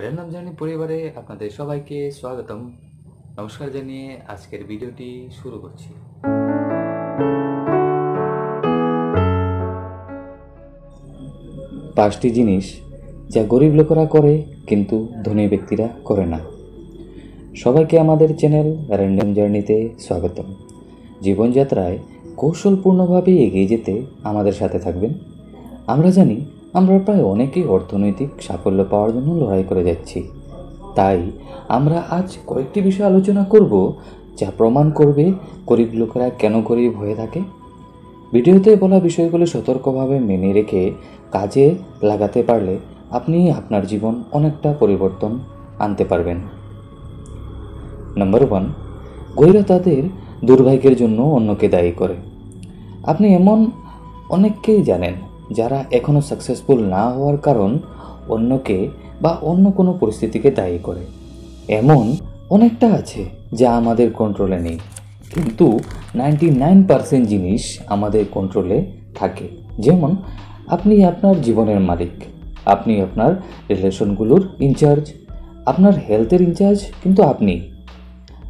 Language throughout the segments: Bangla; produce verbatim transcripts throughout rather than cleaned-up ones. रैंडम जर्नी परिवारे आपनादेर सबाइके स्वागतम नमस्कार जानिए आजकेर भिडियोटी शुरू करछि। पाँचटी जिनिस जा गरीब लोकेरा करे किन्तु धनी ब्यक्तिरा करे ना। सबाइके आमादेर चैनल रैंडम जार्नीते स्वागतम। जीवनयात्राय कौशलपूर्णभावे एगिয়ে যেতে आमादेर साथे थाकबेन। आमरा जानि আমরা প্রায় অনেকেই অর্থনৈতিক সাফল্য পাওয়ার জন্য লড়াই করে যাচ্ছি। তাই আমরা আজ কয়েকটি বিষয় আলোচনা করব যা প্রমাণ করবে গরিব লোকেরা কেন গরিব হয়ে থাকে। ভিডিওতে বলা বিষয়গুলো সতর্কভাবে মেনে রেখে কাজে লাগাতে পারলে আপনি আপনার জীবন অনেকটা পরিবর্তন আনতে পারবেন। নাম্বার ওয়ান, গরিবরা তাদের দুর্ভাগ্যের জন্য অন্যকে দায়ী করে। আপনি এমন অনেককেই জানেন যারা এখনো সাকসেসফুল না হওয়ার কারণ অন্যকে বা অন্য কোনো পরিস্থিতিকে দায়ী করে। এমন অনেকটা আছে যা আমাদের কন্ট্রোলে নেই, কিন্তু নাইনটি নাইন পার্সেন্ট জিনিস আমাদের কন্ট্রোলে থাকে। যেমন আপনি আপনার জীবনের মালিক, আপনি আপনার রিলেশনগুলোর ইনচার্জ, আপনার হেলথের ইনচার্জ কিন্তু আপনি।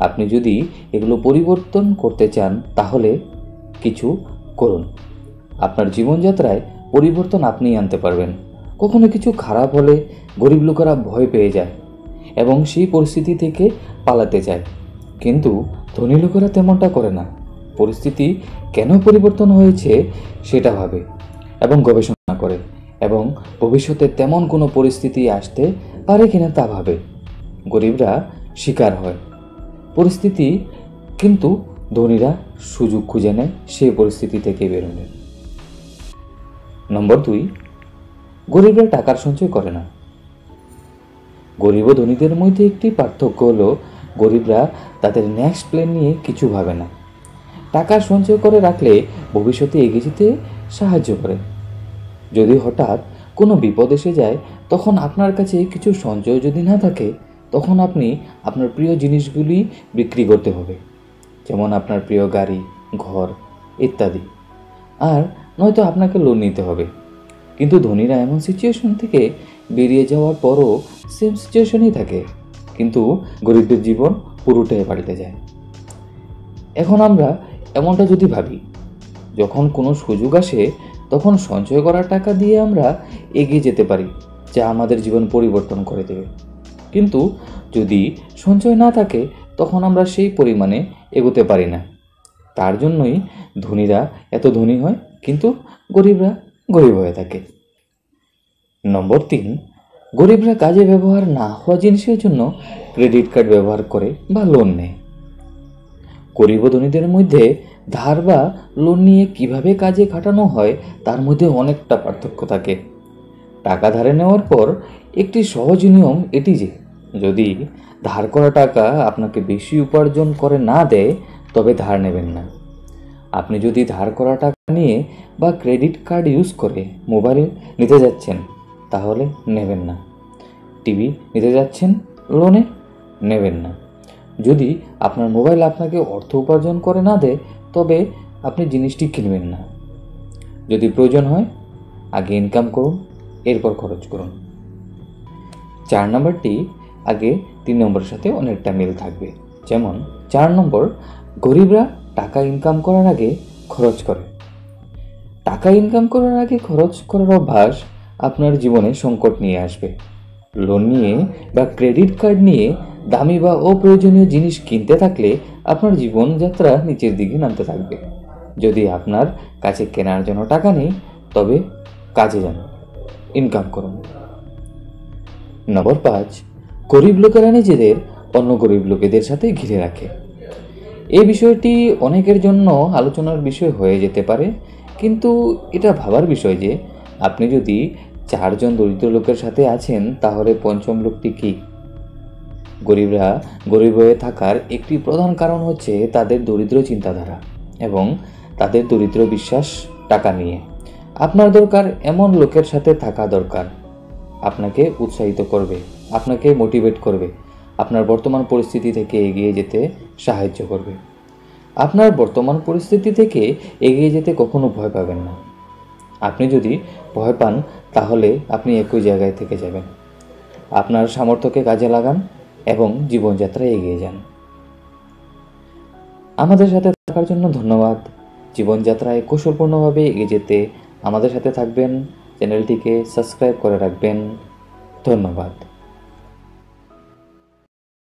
আপনি যদি এগুলো পরিবর্তন করতে চান তাহলে কিছু করুন। আপনার জীবনযাত্রায় পরিবর্তন আপনিই আনতে পারবেন। কখনো কিছু খারাপ হলে গরিব লোকেরা ভয় পেয়ে যায় এবং সেই পরিস্থিতি থেকে পালাতে চায়, কিন্তু ধনী লোকেরা তেমনটা করে না। পরিস্থিতি কেন পরিবর্তন হয়েছে সেটা ভাবে এবং গবেষণা করে এবং ভবিষ্যতে তেমন কোনো পরিস্থিতি আসতে পারে কিনা তা ভাবে গরিবরা শিকার হয় পরিস্থিতি, কিন্তু ধনীরা সুযোগ খুঁজে নেয় সেই পরিস্থিতি থেকে বেরোনোর। নম্বর দুই, গরিবরা টাকার সঞ্চয় করে না। গরিব ও ধনীদের মধ্যে একটি পার্থক্য হলো গরিবরা তাদের নেক্সট প্ল্যান নিয়ে কিছু ভাবে না। টাকা সঞ্চয় করে রাখলে ভবিষ্যতে এগিয়ে যেতে সাহায্য করে। যদি হঠাৎ কোনো বিপদ এসে যায় তখন আপনার কাছে কিছু সঞ্চয় যদি না থাকে তখন আপনি আপনার প্রিয় জিনিসগুলি বিক্রি করতে হবে, যেমন আপনার প্রিয় গাড়ি, ঘর ইত্যাদি, আর নয়তো আপনাকে লোন নিতে হবে। কিন্তু ধনীরা এমন সিচুয়েশন থেকে বেরিয়ে যাওয়ার পরও সেম সিচুয়েশনেই থাকে, কিন্তু গরিবদের জীবন পুরোটাই পাল্টে যায়। এখন আমরা এমনটা যদি ভাবি, যখন কোনো সুযোগ আসে তখন সঞ্চয় করা টাকা দিয়ে আমরা এগিয়ে যেতে পারি, যা আমাদের জীবন পরিবর্তন করে দেবে। কিন্তু যদি সঞ্চয় না থাকে তখন আমরা সেই পরিমাণে এগোতে পারি না। তার জন্যই ধনীরা এত ধনী হয় কিন্তু গরিবরা গরিব হয়ে থাকে। নম্বর তিন, গরিবরা কাজে ব্যবহার না হওয়া জিনিসের জন্য ক্রেডিট কার্ড ব্যবহার করে বা লোন নেয়। গরিব ও ধনীদের মধ্যে ধার বা লোন নিয়ে কিভাবে কাজে খাটানো হয় তার মধ্যে অনেকটা পার্থক্য থাকে। টাকা ধারে নেওয়ার পর একটি সহজ নিয়ম এটি যে, যদি ধার করা টাকা আপনাকে বেশি উপার্জন করে না দেয় তবে ধার নেবেন না। আপনি যদি ধার করা টাকা নিয়ে বা ক্রেডিট কার্ড ইউজ করে মোবাইল নিতে যাচ্ছেন তাহলে নেবেন না, টিভি নিতে যাচ্ছেন লোনে নেবেন না। যদি আপনার মোবাইল আপনাকে অর্থ উপার্জন করে না দেয় তবে আপনি জিনিসটি কিনবেন না। যদি প্রয়োজন হয় আগে ইনকাম করুন, এরপর খরচ করুন। চার নম্বরটি আগে তিন নম্বরের সাথে অনেকটা মিল থাকবে। যেমন চার নম্বর, গরিবরা টাকা ইনকাম করার আগে খরচ করে। টাকা ইনকাম করার আগে খরচ করার অভ্যাস আপনার জীবনে সংকট নিয়ে আসবে। লোন নিয়ে বা ক্রেডিট কার্ড নিয়ে দামি বা অপ্রয়োজনীয় জিনিস কিনতে থাকলে আপনার জীবনযাত্রা নিচের দিকে নামতে থাকবে। যদি আপনার কাছে কেনার জন্য টাকা নেই তবে কাজে যান, ইনকাম করুন। নম্বর পাঁচ, গরিব লোকেরা নিজেদের অন্য গরিব লোকেদের সাথে ঘিরে রাখে। এই বিষয়টি অনেকের জন্য আলোচনার বিষয় হয়ে যেতে পারে, কিন্তু এটা ভাবার বিষয় যে আপনি যদি চারজন দরিদ্র লোকের সাথে আছেন তাহলে পঞ্চম লোকটি কি? গরিবরা গরিব হয়ে থাকার একটি প্রধান কারণ হচ্ছে তাদের দরিদ্র চিন্তাধারা এবং তাদের দরিদ্র বিশ্বাস টাকা নিয়ে। আপনার দরকার এমন লোকের সাথে থাকা দরকার, আপনাকে উৎসাহিত করবে, আপনাকে মোটিভেট করবে, আপনার বর্তমান পরিস্থিতি থেকে এগিয়ে যেতে সাহায্য করবে। আপনার বর্তমান পরিস্থিতি থেকে এগিয়ে যেতে কখনো ভয় পাবেন না। আপনি যদি ভয় পান তাহলে আপনি একই জায়গায় থেকে যাবেন। আপনার সামর্থ্যকে কাজে লাগান এবং জীবনযাত্রায় এগিয়ে যান। আমাদের সাথে থাকার জন্য ধন্যবাদ। জীবনযাত্রায় কৌশলপূর্ণভাবে এগিয়ে যেতে আমাদের সাথে থাকবেন, চ্যানেলটিকে সাবস্ক্রাইব করে রাখবেন। ধন্যবাদ।